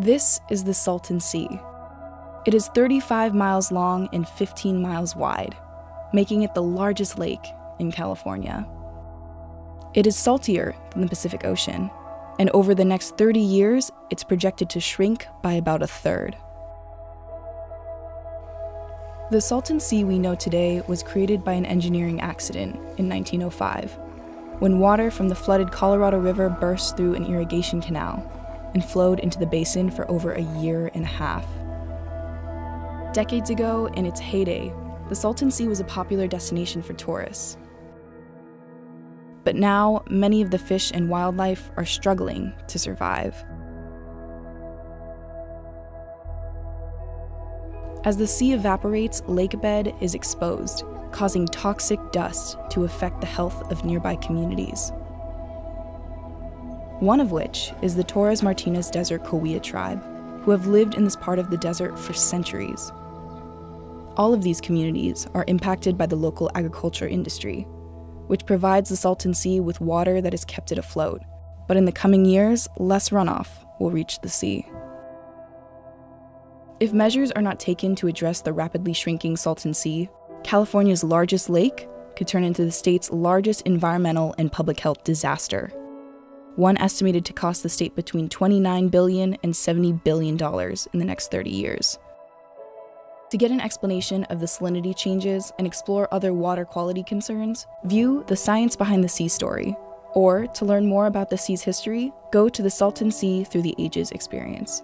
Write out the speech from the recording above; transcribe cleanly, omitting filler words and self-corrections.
This is the Salton Sea. It is 35 miles long and 15 miles wide, making it the largest lake in California. It is saltier than the Pacific Ocean, and over the next 30 years, it's projected to shrink by about 1/3. The Salton Sea we know today was created by an engineering accident in 1905, when water from the flooded Colorado River burst through an irrigation canal and flowed into the basin for over a year and a half. Decades ago, in its heyday, the Salton Sea was a popular destination for tourists. But now, many of the fish and wildlife are struggling to survive. As the sea evaporates, lake bed is exposed, causing toxic dust to affect the health of nearby communities. One of which is the Torres Martinez Desert Cahuilla Tribe, who have lived in this part of the desert for centuries. All of these communities are impacted by the local agriculture industry, which provides the Salton Sea with water that is kept it afloat. But in the coming years, less runoff will reach the sea. If measures are not taken to address the rapidly shrinking Salton Sea, California's largest lake could turn into the state's largest environmental and public health disaster, one estimated to cost the state between $29 billion and $70 billion in the next 30 years. To get an explanation of the salinity changes and explore other water quality concerns, view The Science Behind the Sea Story, or to learn more about the sea's history, go to the Salton Sea Through the Ages experience.